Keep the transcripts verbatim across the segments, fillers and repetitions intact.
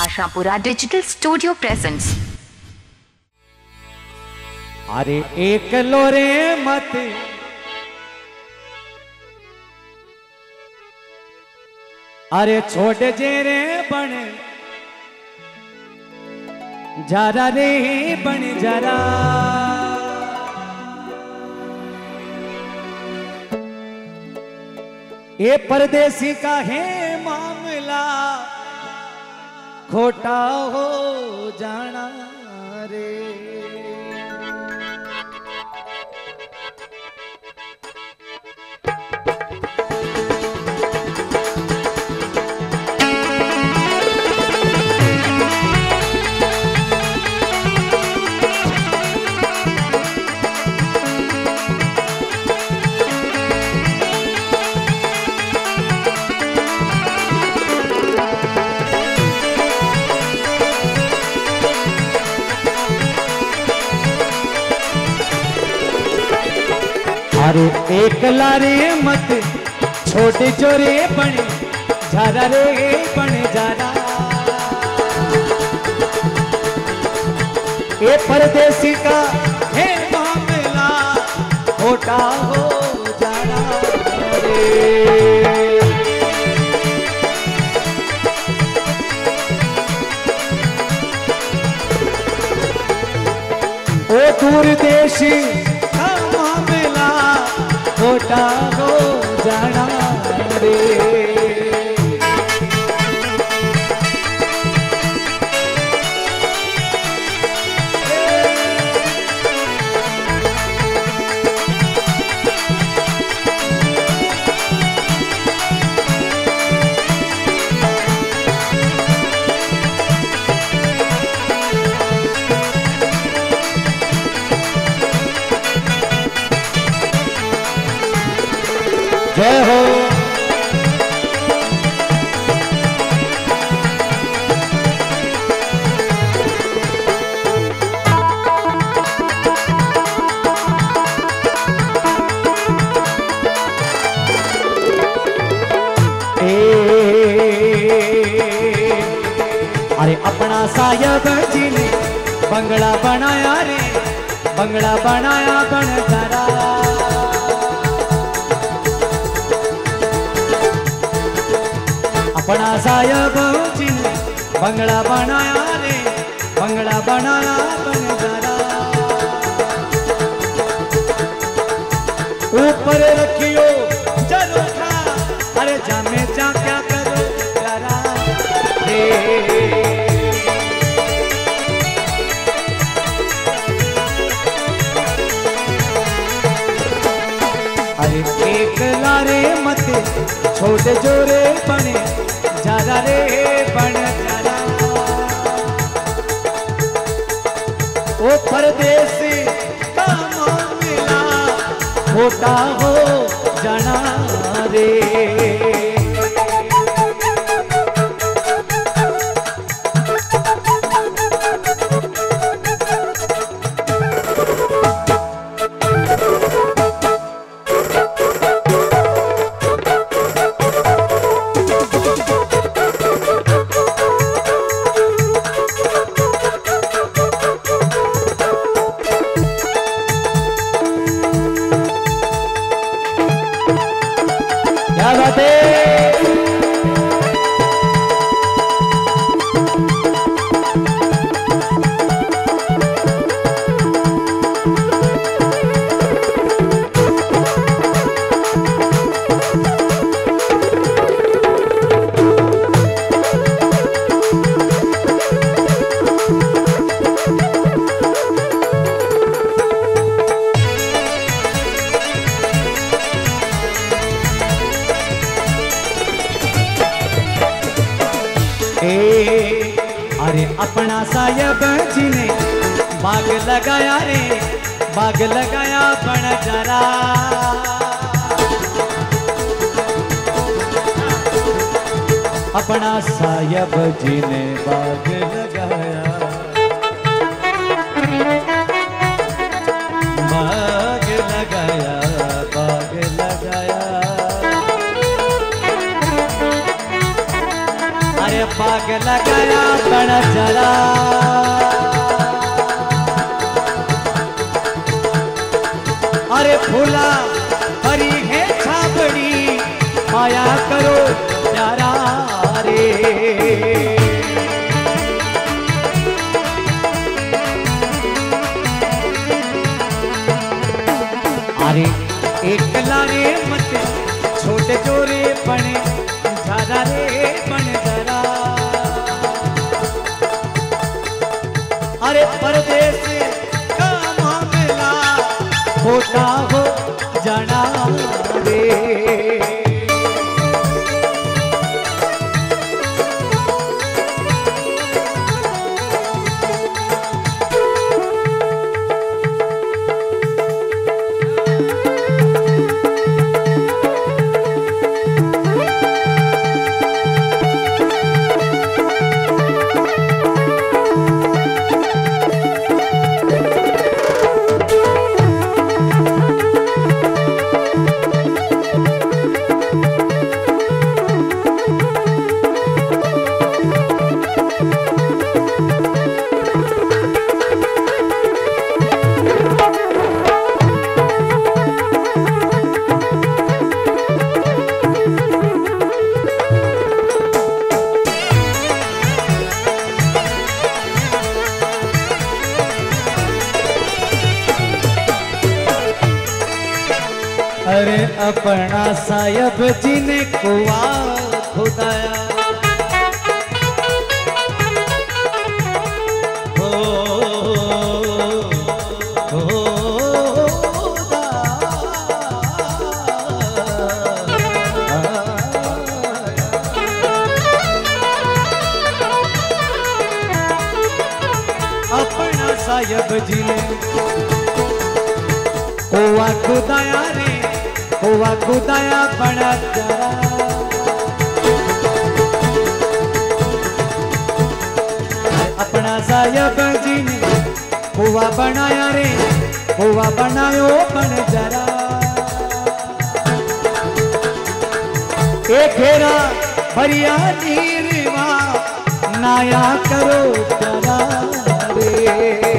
Ashapura digital studio presents. अरे एक लोरे मत अरे छोटे जेरे बने जरा रे बन जरा ये परदेसी का है मामला खोटा हो जाना रे। अरे एक लारे मत छोटे चोरे बने जरा रे बने जरा ये परदेसी का है मामला खोटा हो जाना रे। ओ दूर देशी खोटा हो जाना रे। जय हो अरे अपना सायब जी ने बंगला बनाया रे बंगला बनाया बन जरा बड़ा सायब जी ने बंगला बनाया रे बंगला बनाया बन जरा। ऊपर रखियो चलो खा अरे जामे जा क्या करो जरा रे। अरे एक लारे मत छोटे जोरे बने जरा रे बन जरा ओ परदेसी का मामला खोटा हो जाना रे। अरे अपना सायब जी ने बाग लगाया रे बाग लगाया बन जरा। अपना सायब जी ने बाग लगाया बाग लगाया बाग लगाया अरे पागल गया बड़ा चला, अरे फूला हरी है छाबड़ी माया करो प्यारा रे, अरे एकला रे मत छोटे चोरे बने जरा रे बन जरा, अरे परदेश का मामला होता हो जाना रे, अरे अपना सायब जी ने कुआ खुदाया हो, अपना सायब जी ने कुआ खुदाया रे हुआ खुदाया बड़ा चला, अपना सायब जी ने हुआ बनाया रे हुआ बनायो बन जरा, एक घेरा भरिया नीरवा नाया करो जरा रे,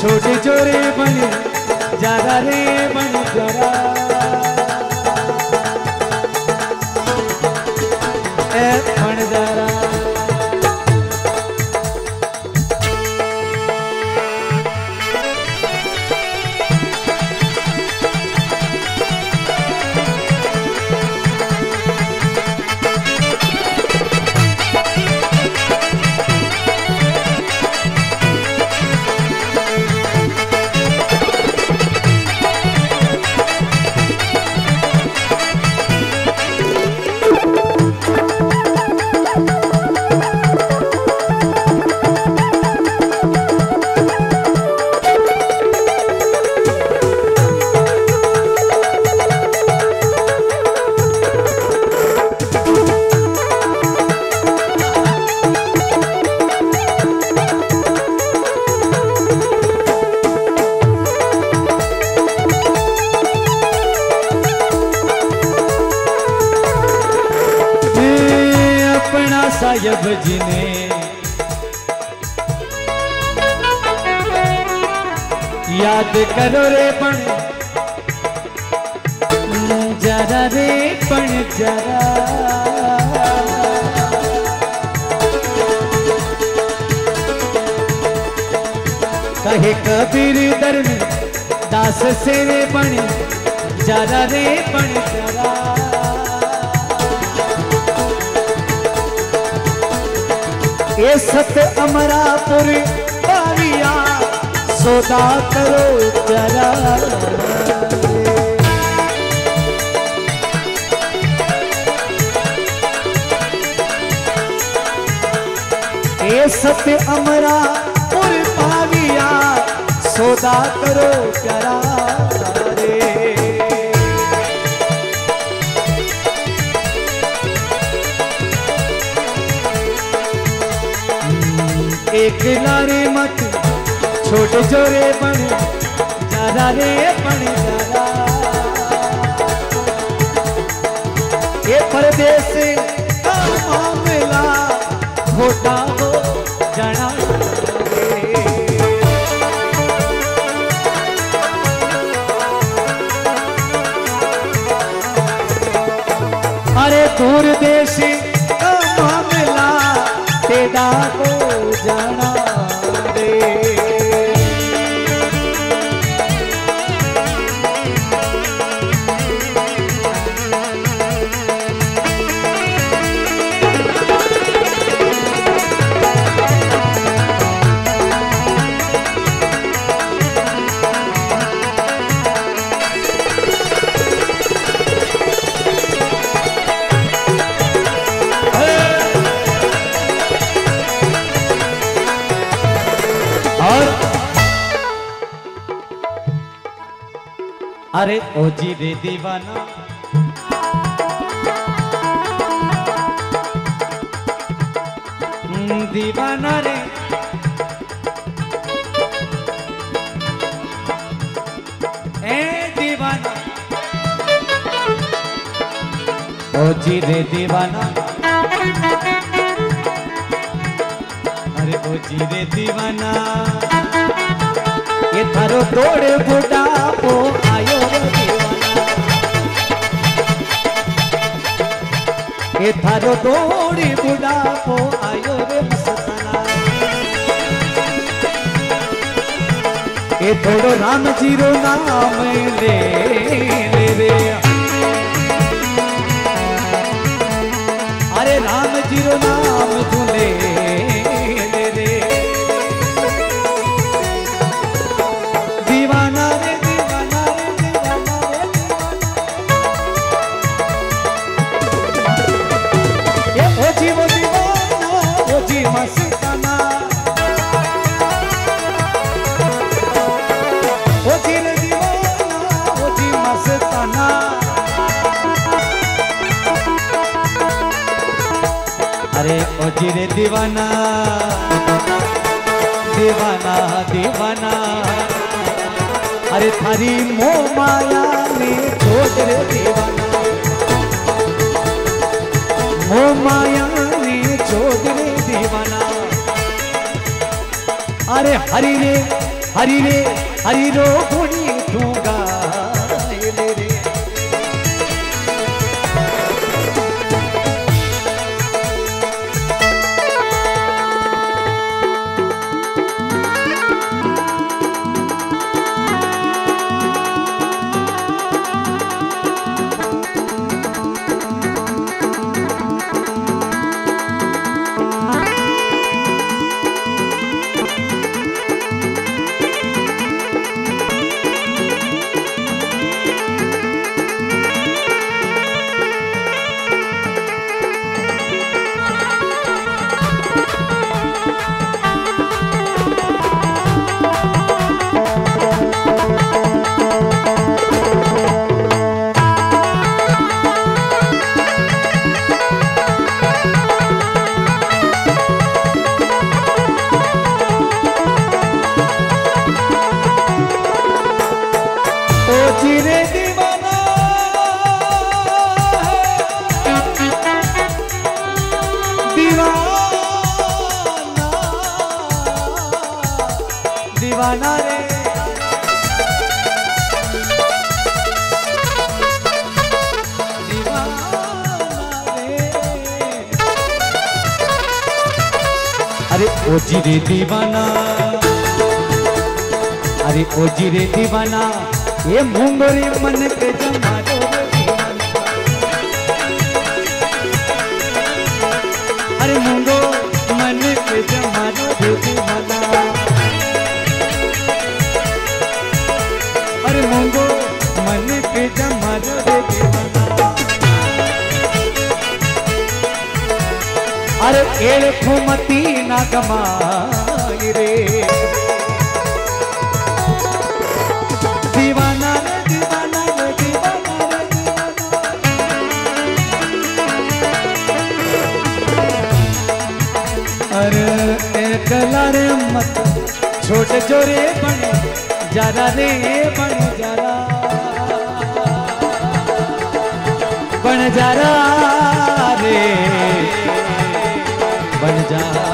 छोटे चोरे बने जरा रे बन जरा, ए बन जरा। सायब जी ने याद करो रे पण जरा रे पण जरा, कहे कबीर दर में दास से रे पण जरा रे पण जरा, ये सत अमरापुर बारिया सौदा करो जरा, ये सत अमरापुर बारिया सौदा करो जरा, एक लारे मत छोटे जोरे बने ज्यादा रे बने ज्यादा ये परदेश का मामला छोटा हो जाना अरे दूर देश का मामला तेरा हो जाना अरे ओ जी रे दीवाना दीवाना रे ए दीवाना ओ जी रे दीवाना अरे ओ जी रे दीवाना ये थारो तोड़ बुटापो आयो ये थारो तोड़ी बुटापो आयो रे मस्ताना ये थोड़ो राम जीरो नाम ले ले अरे राम जीरो नाम तूने जीरे दीवाना दीवाना दीवाना अरे थारी मोह माया ने छोड़ रे दीवाना मोह माया ने छोड़ रे दीवाना अरे हरि रे हरि रे हरि रो गुणी ठूंगा दीवाना रे अरे ओ जी रे दीवाना अरे ओ जी रे दीवाना ये मुंगोरी मन के जमा दो अरे मुंगो मन के जमा दो दीवाना मुंगो मन के जमा दे दीवाना अरे एड़े फुमती ना गमाई रे दीवाना रे दीवाना रे दीवाना रे दीवाना अरे एकला रे मत छोटे चोरे बन जरा रे बन जरा बन जरा रे बन जरा।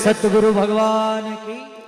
सतगुरु भगवान की।